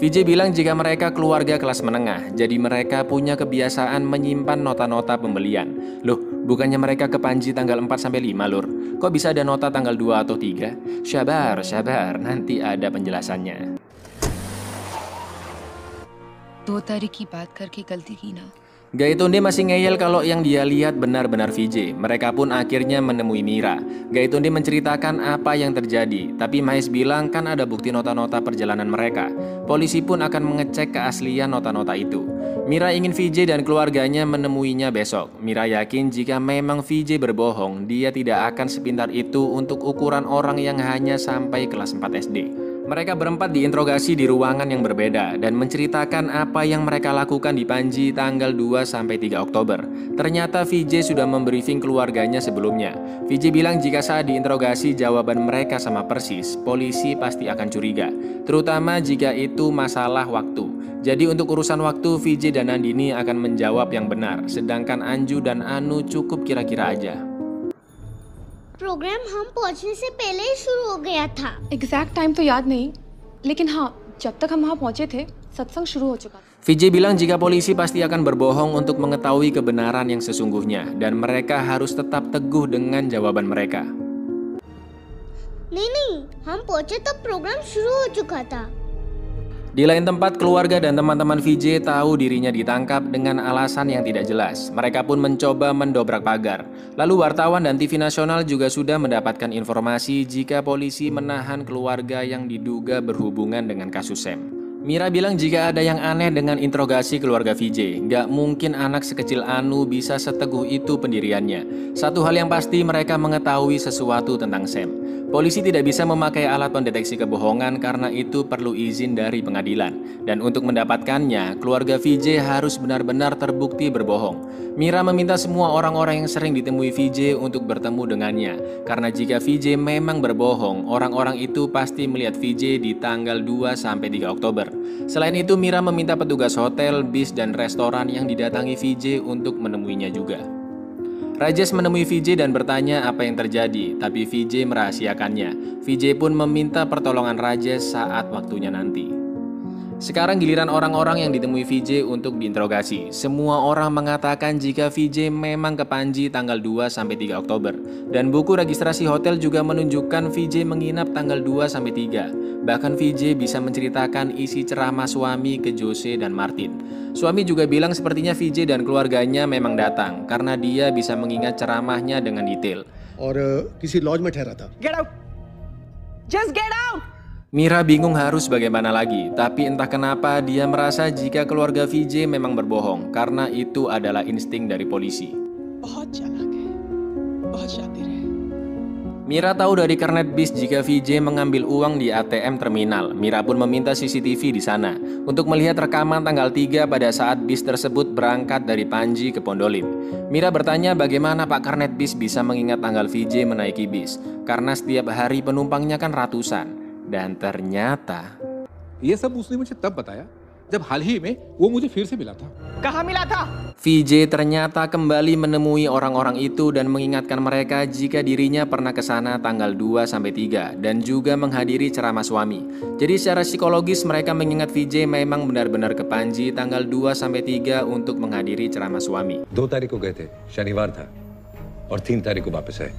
Vijay bilang jika mereka keluarga kelas menengah, jadi mereka punya kebiasaan menyimpan nota-nota pembelian. Loh, bukannya mereka ke Panji tanggal 4-5 lur? Kok bisa ada nota tanggal 2 atau 3? Sabar, nanti ada penjelasannya. Gaitonde masih ngeyel kalau yang dia lihat benar-benar Vijay. Mereka pun akhirnya menemui Mira. Gaitonde menceritakan apa yang terjadi, tapi Mahesh bilang kan ada bukti nota-nota perjalanan mereka. Polisi pun akan mengecek keaslian nota-nota itu. Mira ingin Vijay dan keluarganya menemuinya besok. Mira yakin jika memang Vijay berbohong, dia tidak akan sepintar itu untuk ukuran orang yang hanya sampai kelas 4 SD. Mereka berempat diinterogasi di ruangan yang berbeda dan menceritakan apa yang mereka lakukan di Panji tanggal 2-3 Oktober. Ternyata Vijay sudah membriefing keluarganya sebelumnya. Vijay bilang jika saat diinterogasi jawaban mereka sama persis, polisi pasti akan curiga, terutama jika itu masalah waktu. Jadi untuk urusan waktu, Vijay dan Nandini akan menjawab yang benar, sedangkan Anju dan Anu cukup kira-kira aja. Programme हम पहुंचने से पहले ही शुरू हो गया था। Exact time तो याद नहीं, लेकिन हाँ, जब तक हम वहाँ पहुंचे थे, सत्संग शुरू हो चुका था। Vijay bilang jika polisi pasti akan berbohong untuk mengetahui kebenaran yang sesungguhnya dan mereka harus tetap teguh dengan jawaban mereka. नहीं, हम पहुंचे तब प्रोग्राम शुरू हो चुका था। Di lain tempat, keluarga dan teman-teman Vijay tahu dirinya ditangkap dengan alasan yang tidak jelas. Mereka pun mencoba mendobrak pagar. Lalu wartawan dan TV nasional juga sudah mendapatkan informasi jika polisi menahan keluarga yang diduga berhubungan dengan kasus Sam. Mira bilang jika ada yang aneh dengan interogasi keluarga Vijay, gak mungkin anak sekecil Anu bisa seteguh itu pendiriannya. Satu hal yang pasti, mereka mengetahui sesuatu tentang Sam. Polisi tidak bisa memakai alat pendeteksi kebohongan karena itu perlu izin dari pengadilan. Dan untuk mendapatkannya, keluarga Vijay harus benar-benar terbukti berbohong. Mira meminta semua orang-orang yang sering ditemui Vijay untuk bertemu dengannya. Karena jika Vijay memang berbohong, orang-orang itu pasti melihat Vijay di tanggal 2-3 Oktober. Selain itu, Mira meminta petugas hotel, bis, dan restoran yang didatangi Vijay untuk menemuinya juga. Rajesh menemui Vijay dan bertanya apa yang terjadi, tapi Vijay merahasiakannya. Vijay pun meminta pertolongan Rajesh saat waktunya nanti. Sekarang giliran orang-orang yang ditemui Vijay untuk diinterogasi. Semua orang mengatakan jika Vijay memang ke Panji tanggal 2-3 Oktober. Dan buku registrasi hotel juga menunjukkan Vijay menginap tanggal 2-3. Bahkan Vijay bisa menceritakan isi ceramah suami ke Jose dan Martin. Suami juga bilang sepertinya Vijay dan keluarganya memang datang karena dia bisa mengingat ceramahnya dengan detail. Mira bingung harus bagaimana lagi, tapi entah kenapa dia merasa jika keluarga Vijay memang berbohong karena itu adalah insting dari polisi. Mira tahu dari kernet bis jika Vijay mengambil uang di ATM terminal. Mira pun meminta CCTV di sana untuk melihat rekaman tanggal 3 pada saat bis tersebut berangkat dari Panji ke Pondolim. Mira bertanya bagaimana Pak Kernet bis bisa mengingat tanggal Vijay menaiki bis, karena setiap hari penumpangnya kan ratusan. Dan ternyata... Vijay ternyata kembali menemui orang-orang itu dan mengingatkan mereka jika dirinya pernah ke sana tanggal 2-3 dan juga menghadiri ceramah suami. Jadi secara psikologis mereka mengingat Vijay memang benar-benar ke Panji tanggal 2-3 untuk menghadiri ceramah suami. 2 tarikh ko gaye the, Shaniwar tha, aur 3 tarikh ko wapas aaye.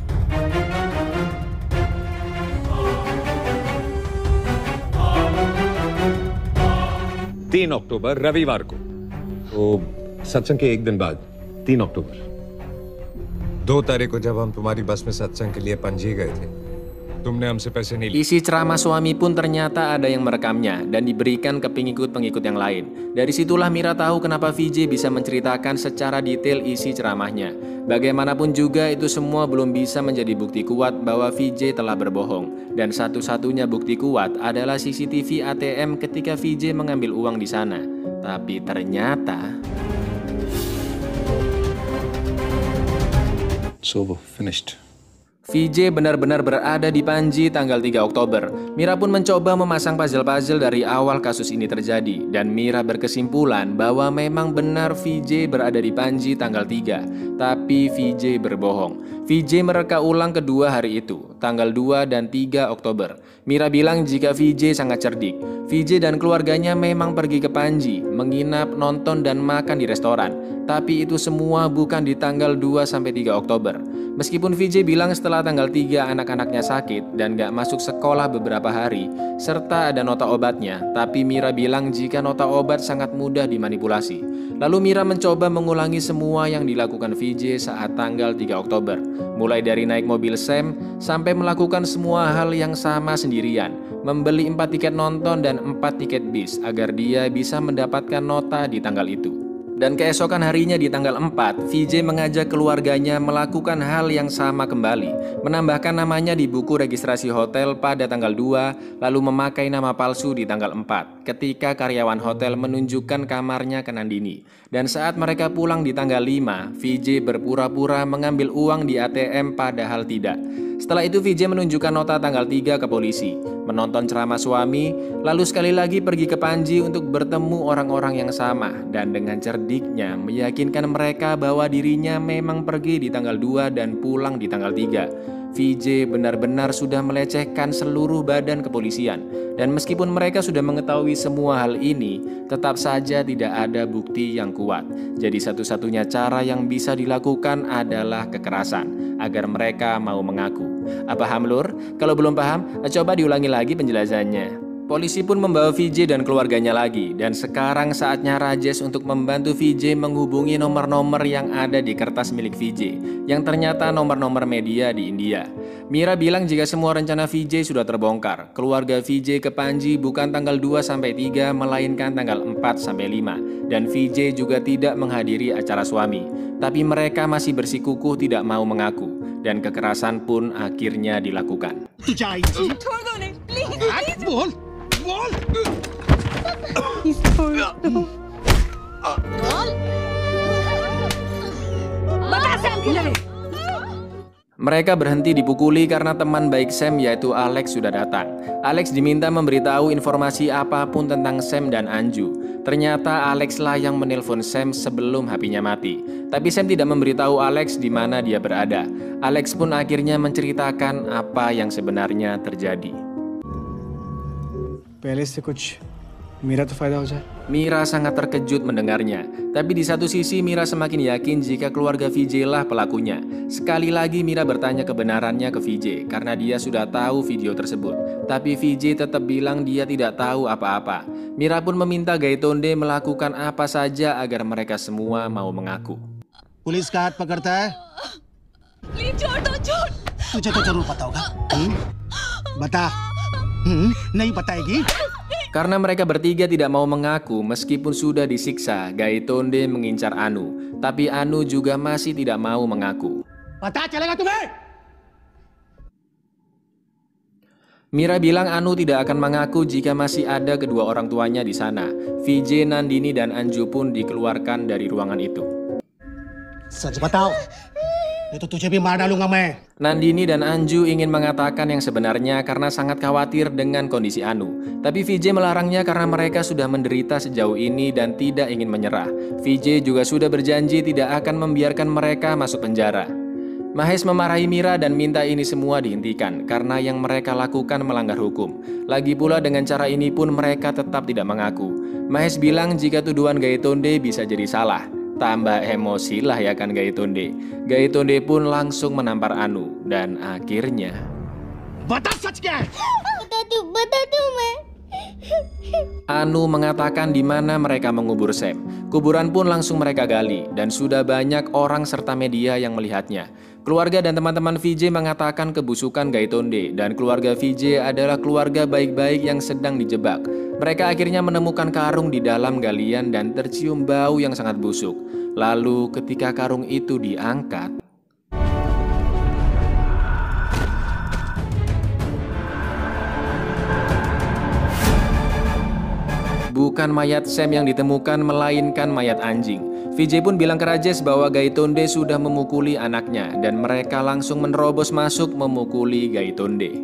Oktober रविवार को सत्संग के एक दिन बाद 3 अक्टूबर 2 तारीख को जब हम तुम्हारी बस में सत्संग के लिए पंजी गए थे तुमने हमसे पैसे नहीं लिए. Isi ceramah suami pun ternyata ada yang merekamnya dan diberikan ke pengikut-pengikut yang lain. Dari situlah Mira tahu kenapa Vijay bisa menceritakan secara detail isi ceramahnya. Bagaimanapun juga itu semua belum bisa menjadi bukti kuat bahwa Vijay telah berbohong. Dan satu-satunya bukti kuat adalah CCTV ATM ketika Vijay mengambil uang di sana. Tapi ternyata so finished. Vijay benar-benar berada di Panji tanggal 3 Oktober. Mira pun mencoba memasang puzzle-puzzle dari awal kasus ini terjadi. Dan Mira berkesimpulan bahwa memang benar Vijay berada di Panji tanggal 3. Tapi Vijay berbohong. Vijay mereka ulang kedua hari itu. tanggal 2 dan 3 Oktober. Mira bilang jika Vijay sangat cerdik. Vijay dan keluarganya memang pergi ke Panji, menginap, nonton, dan makan di restoran. Tapi itu semua bukan di tanggal 2-3 Oktober. Meskipun Vijay bilang setelah tanggal 3 anak-anaknya sakit dan gak masuk sekolah beberapa hari, serta ada nota obatnya, tapi Mira bilang jika nota obat sangat mudah dimanipulasi. Lalu Mira mencoba mengulangi semua yang dilakukan Vijay saat tanggal 3 Oktober. Mulai dari naik mobil Sam, sampai melakukan semua hal yang sama sendirian, membeli 4 tiket nonton dan 4 tiket bis agar dia bisa mendapatkan nota di tanggal itu. Dan keesokan harinya di tanggal 4, Vijay mengajak keluarganya melakukan hal yang sama kembali, menambahkan namanya di buku registrasi hotel pada tanggal 2, lalu memakai nama palsu di tanggal 4, ketika karyawan hotel menunjukkan kamarnya ke Nandini. Dan saat mereka pulang di tanggal 5, Vijay berpura-pura mengambil uang di ATM padahal tidak. Setelah itu Vijay menunjukkan nota tanggal 3 ke polisi, menonton ceramah suami, lalu sekali lagi pergi ke Panji untuk bertemu orang-orang yang sama, dan dengan cerdik meyakinkan mereka bahwa dirinya memang pergi di tanggal 2 dan pulang di tanggal 3. Vijay benar-benar sudah melecehkan seluruh badan kepolisian, dan meskipun mereka sudah mengetahui semua hal ini, tetap saja tidak ada bukti yang kuat. Jadi satu-satunya cara yang bisa dilakukan adalah kekerasan, agar mereka mau mengaku. Apa paham lur? Kalau belum paham, coba diulangi lagi penjelasannya. Polisi pun membawa Vijay dan keluarganya lagi, dan sekarang saatnya Rajesh untuk membantu Vijay menghubungi nomor-nomor yang ada di kertas milik Vijay, yang ternyata nomor-nomor media di India. Mira bilang jika semua rencana Vijay sudah terbongkar. Keluarga Vijay ke Panji bukan tanggal 2-3, melainkan tanggal 4-5, dan Vijay juga tidak menghadiri acara suami. Tapi mereka masih bersikukuh tidak mau mengaku, dan kekerasan pun akhirnya dilakukan. Mereka berhenti dipukuli karena teman baik Sam yaitu Alex sudah datang. Alex diminta memberitahu informasi apapun tentang Sam dan Anju. Ternyata Alex lah yang menelpon Sam sebelum HP-nya mati. Tapi Sam tidak memberitahu Alex di mana dia berada. Alex pun akhirnya menceritakan apa yang sebenarnya terjadi. Mira sangat terkejut mendengarnya. Tapi di satu sisi Mira semakin yakin jika keluarga Vijay lah pelakunya. Sekali lagi Mira bertanya kebenarannya ke Vijay karena dia sudah tahu video tersebut. Tapi Vijay tetap bilang dia tidak tahu apa-apa. Mira pun meminta Gaitonde melakukan apa saja agar mereka semua mau mengaku. Polis ka hath pakadta hai. Please chhod do chhod. Tujhe to zarur pata hoga. Bata. Karena mereka bertiga tidak mau mengaku meskipun sudah disiksa, Gaitonde mengincar Anu. Tapi Anu juga masih tidak mau mengaku. Mira bilang Anu tidak akan mengaku jika masih ada kedua orang tuanya di sana. Vijay, Nandini, dan Anju pun dikeluarkan dari ruangan itu. Nandini dan Anju ingin mengatakan yang sebenarnya karena sangat khawatir dengan kondisi Anu. Tapi Vijay melarangnya karena mereka sudah menderita sejauh ini dan tidak ingin menyerah. Vijay juga sudah berjanji tidak akan membiarkan mereka masuk penjara. Mahesh memarahi Mira dan minta ini semua dihentikan karena yang mereka lakukan melanggar hukum. Lagi pula dengan cara ini pun mereka tetap tidak mengaku. Mahesh bilang jika tuduhan Gaitonde bisa jadi salah. Tambah emosi lah ya kan Gaitonde. Gaitonde pun langsung menampar Anu dan akhirnya Anu mengatakan di mana mereka mengubur Sam. Kuburan pun langsung mereka gali dan sudah banyak orang serta media yang melihatnya. Keluarga dan teman-teman Vijay mengatakan kebusukan Gaitonde dan keluarga Vijay adalah keluarga baik-baik yang sedang dijebak. Mereka akhirnya menemukan karung di dalam galian dan tercium bau yang sangat busuk. Lalu ketika karung itu diangkat, bukan mayat Sam yang ditemukan melainkan mayat anjing. Vijay pun bilang ke Rajesh bahwa Gaitonde sudah memukuli anaknya dan mereka langsung menerobos masuk memukuli Gaitonde.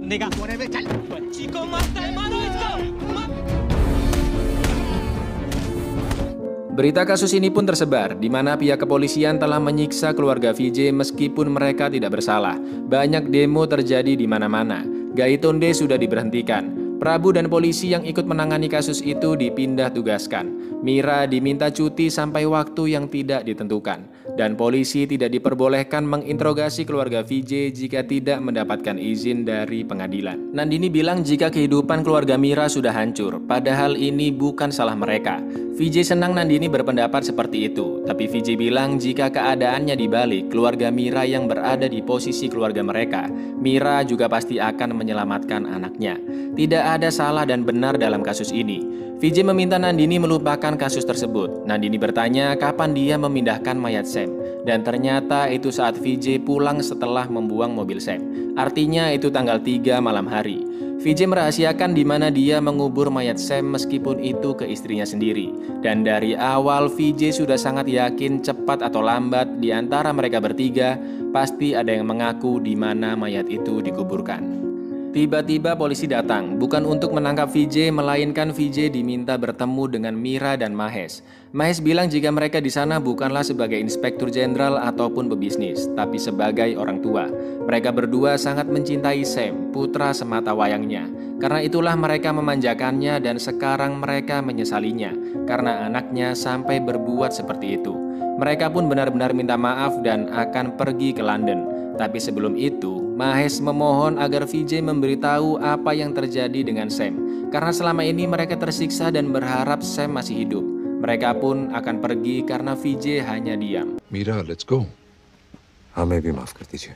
Berita kasus ini pun tersebar, di mana pihak kepolisian telah menyiksa keluarga Vijay meskipun mereka tidak bersalah. Banyak demo terjadi di mana-mana. Gaitonde sudah diberhentikan. Prabu dan polisi yang ikut menangani kasus itu dipindah tugaskan. Mira diminta cuti sampai waktu yang tidak ditentukan. Dan polisi tidak diperbolehkan menginterogasi keluarga Vijay jika tidak mendapatkan izin dari pengadilan. Nandini bilang jika kehidupan keluarga Mira sudah hancur, padahal ini bukan salah mereka. Vijay senang Nandini berpendapat seperti itu. Tapi Vijay bilang jika keadaannya dibalik, keluarga Mira yang berada di posisi keluarga mereka, Mira juga pasti akan menyelamatkan anaknya. Tidak ada salah dan benar dalam kasus ini. Vijay meminta Nandini melupakan kasus tersebut. Nandini bertanya kapan dia memindahkan mayat Sam, dan ternyata itu saat Vijay pulang setelah membuang mobil Sam. Artinya itu tanggal 3 malam hari. Vijay merahasiakan di mana dia mengubur mayat Sam meskipun itu ke istrinya sendiri. Dan dari awal Vijay sudah sangat yakin cepat atau lambat di antara mereka bertiga pasti ada yang mengaku di mana mayat itu dikuburkan. Tiba-tiba polisi datang, bukan untuk menangkap Vijay, melainkan Vijay diminta bertemu dengan Mira dan Mahesh. Mahesh bilang jika mereka di sana bukanlah sebagai inspektur jenderal ataupun pebisnis, tapi sebagai orang tua. Mereka berdua sangat mencintai Sam, putra semata wayangnya. Karena itulah mereka memanjakannya dan sekarang mereka menyesalinya, karena anaknya sampai berbuat seperti itu. Mereka pun benar-benar minta maaf dan akan pergi ke London. Tapi sebelum itu, Mahesh memohon agar Vijay memberitahu apa yang terjadi dengan Sam. Karena selama ini mereka tersiksa dan berharap Sam masih hidup. Mereka pun akan pergi karena Vijay hanya diam. Mira, let's go. Hame bhi maaf kar dijiye.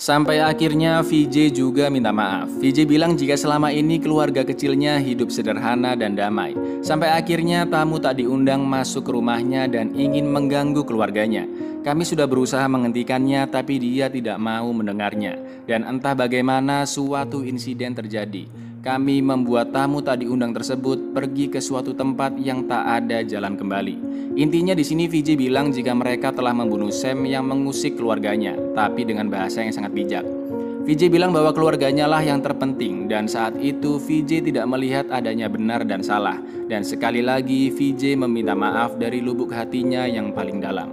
Sampai akhirnya Vijay juga minta maaf. Vijay bilang jika selama ini keluarga kecilnya hidup sederhana dan damai. Sampai akhirnya tamu tak diundang masuk ke rumahnya dan ingin mengganggu keluarganya. Kami sudah berusaha menghentikannya tapi dia tidak mau mendengarnya. Dan entah bagaimana suatu insiden terjadi. Kami membuat tamu tak diundang tersebut pergi ke suatu tempat yang tak ada jalan kembali. Intinya di sini Vijay bilang jika mereka telah membunuh Sam yang mengusik keluarganya, tapi dengan bahasa yang sangat bijak. Vijay bilang bahwa keluarganya lah yang terpenting dan saat itu Vijay tidak melihat adanya benar dan salah. Dan sekali lagi Vijay meminta maaf dari lubuk hatinya yang paling dalam.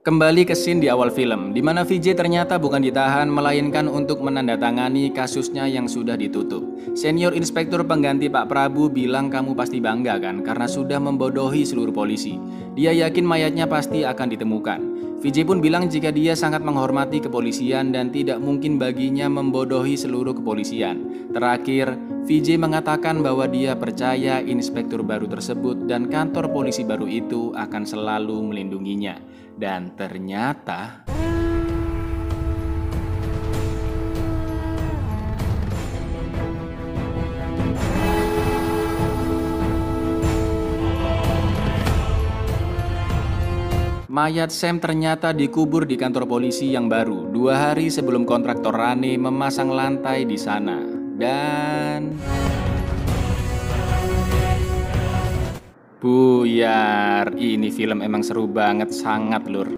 Kembali ke scene di awal film, di mana Vijay ternyata bukan ditahan, melainkan untuk menandatangani kasusnya yang sudah ditutup. Senior inspektur pengganti Pak Prabu bilang kamu pasti bangga kan, karena sudah membodohi seluruh polisi. Dia yakin mayatnya pasti akan ditemukan. Vijay pun bilang jika dia sangat menghormati kepolisian dan tidak mungkin baginya membodohi seluruh kepolisian. Terakhir, Vijay mengatakan bahwa dia percaya inspektur baru tersebut dan kantor polisi baru itu akan selalu melindunginya. Dan ternyata... Mayat Sam ternyata dikubur di kantor polisi yang baru 2 hari sebelum kontraktor Rane memasang lantai di sana. Dan... buyar, ini film emang seru banget, sangat lur.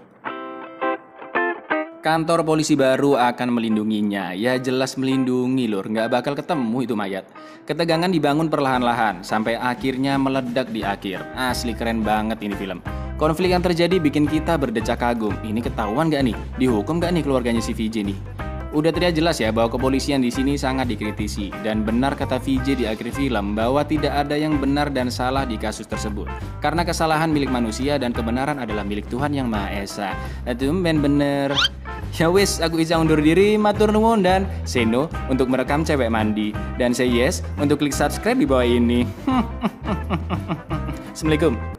Kantor polisi baru akan melindunginya. Ya jelas melindungi lur, nggak bakal ketemu itu mayat. Ketegangan dibangun perlahan-lahan sampai akhirnya meledak di akhir. Asli keren banget ini film. Konflik yang terjadi bikin kita berdecak kagum. Ini ketahuan gak nih? Dihukum gak nih keluarganya si Vijay nih? Udah tidak jelas ya bahwa kepolisian di sini sangat dikritisi. Dan benar kata Vijay di akhir film bahwa tidak ada yang benar dan salah di kasus tersebut. Karena kesalahan milik manusia dan kebenaran adalah milik Tuhan Yang Maha Esa. Tumben bener. Ya wis, aku izin undur diri, matur nuwun dan say no untuk merekam cewek mandi. Dan say yes untuk klik subscribe di bawah ini. Assalamualaikum.